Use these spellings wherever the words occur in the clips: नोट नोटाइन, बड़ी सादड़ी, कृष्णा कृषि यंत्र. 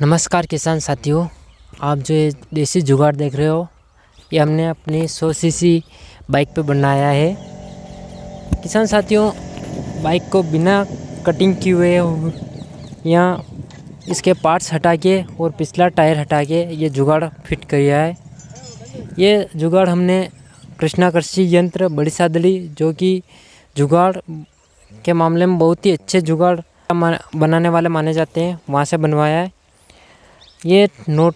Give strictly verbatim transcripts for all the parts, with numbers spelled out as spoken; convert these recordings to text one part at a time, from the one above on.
नमस्कार किसान साथियों, आप जो ये देसी जुगाड़ देख रहे हो ये हमने अपनी सौ सीसी बाइक पे बनाया है। किसान साथियों, बाइक को बिना कटिंग किए हुए या इसके पार्ट्स हटा के और पिछला टायर हटा के ये जुगाड़ फिट किया है। ये जुगाड़ हमने कृष्णा कृषि यंत्र बड़ी सादड़ी, जो कि जुगाड़ के मामले में बहुत ही अच्छे जुगाड़ बनाने वाले माने जाते हैं, वहाँ से बनवाया है। ये नोट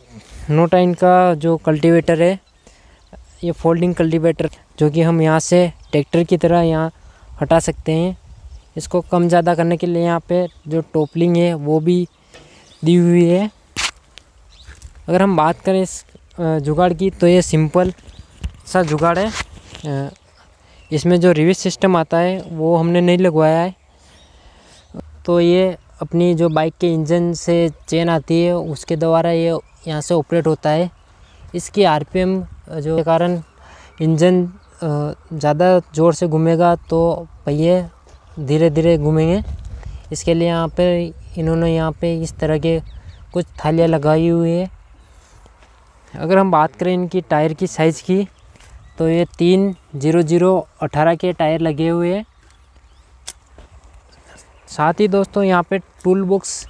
नोटाइन का जो कल्टीवेटर है, ये फोल्डिंग कल्टीवेटर, जो कि हम यहाँ से ट्रैक्टर की तरह यहाँ हटा सकते हैं। इसको कम ज़्यादा करने के लिए यहाँ पे जो टोपलिंग है वो भी दी हुई है। अगर हम बात करें इस जुगाड़ की तो ये सिंपल सा जुगाड़ है। इसमें जो रिवर्स सिस्टम आता है वो हमने नहीं लगवाया है। तो ये अपनी जो बाइक के इंजन से चेन आती है उसके द्वारा ये यहाँ से ऑपरेट होता है। इसकी आरपीएम जो के कारण इंजन ज़्यादा ज़ोर से घूमेगा तो पहिए धीरे धीरे घूमेंगे। इसके लिए यहाँ पे इन्होंने यहाँ पे इस तरह के कुछ थालियाँ लगाई हुई है। अगर हम बात करें इनकी टायर की साइज़ की तो ये तीन जीरो जीरो अठारह के टायर लगे हुए हैं। साथ ही दोस्तों, यहाँ पे टूल बॉक्स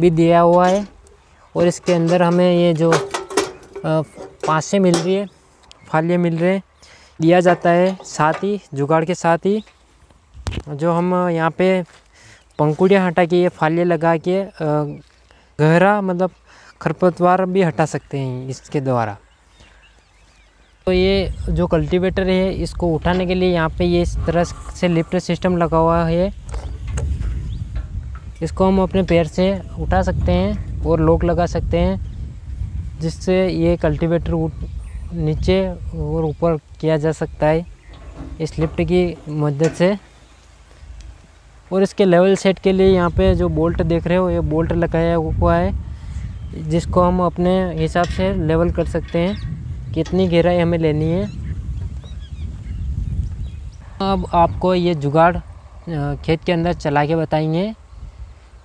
भी दिया हुआ है और इसके अंदर हमें ये जो पासें मिल रही है, फालियाँ मिल रहे हैं, दिया जाता है। साथ ही जुगाड़ के साथ ही जो हम यहाँ पे पंखुड़ियाँ हटा के ये फालियाँ लगा के गहरा मतलब खरपतवार भी हटा सकते हैं इसके द्वारा। तो ये जो कल्टीवेटर है इसको उठाने के लिए यहाँ पे ये इस तरह से लिफ्ट सिस्टम लगा हुआ है। इसको हम अपने पैर से उठा सकते हैं और लॉक लगा सकते हैं, जिससे ये कल्टीवेटर नीचे और ऊपर किया जा सकता है इस लिफ्ट की मदद से। और इसके लेवल सेट के लिए यहाँ पे जो बोल्ट देख रहे हो ये बोल्ट लगाया हुआ है, जिसको हम अपने हिसाब से लेवल कर सकते हैं कितनी गहराई हमें लेनी है। अब आपको ये जुगाड़ खेत के अंदर चला के बताएंगे।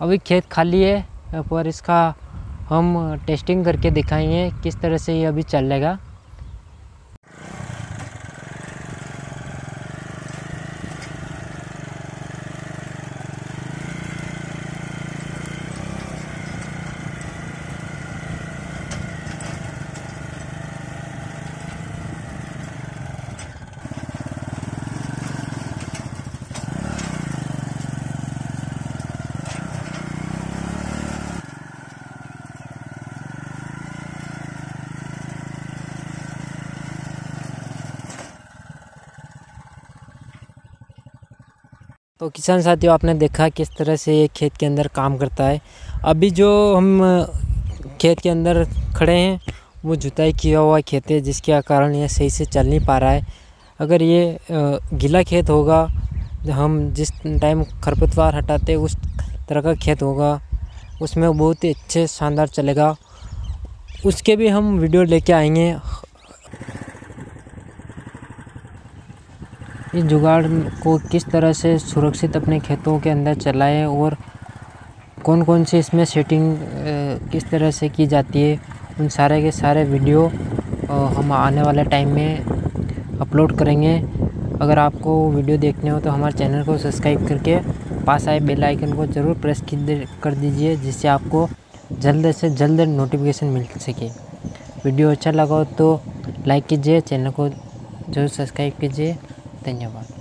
अभी खेत खाली है पर इसका हम टेस्टिंग करके दिखाएंगे किस तरह से ये अभी चलेगा। तो किसान साथियों, आपने देखा किस तरह से ये खेत के अंदर काम करता है। अभी जो हम खेत के अंदर खड़े हैं वो जुताई किया हुआ खेत है, जिसके कारण ये सही से चल नहीं पा रहा है। अगर ये गीला खेत होगा, हम जिस टाइम खरपतवार हटाते उस तरह का खेत होगा, उसमें बहुत ही अच्छे शानदार चलेगा। उसके भी हम वीडियो लेके आएंगे। इस जुगाड़ को किस तरह से सुरक्षित अपने खेतों के अंदर चलाएं और कौन कौन सी इसमें सेटिंग किस तरह से की जाती है, उन सारे के सारे वीडियो हम आने वाले टाइम में अपलोड करेंगे। अगर आपको वीडियो देखने हो तो हमारे चैनल को सब्सक्राइब करके पास आए बेल आइकन को ज़रूर प्रेस कर दीजिए, जिससे आपको जल्द से जल्द नोटिफिकेशन मिल सके। वीडियो अच्छा लगा हो तो लाइक कीजिए, चैनल को जरूर सब्सक्राइब कीजिए। धन्यवाद।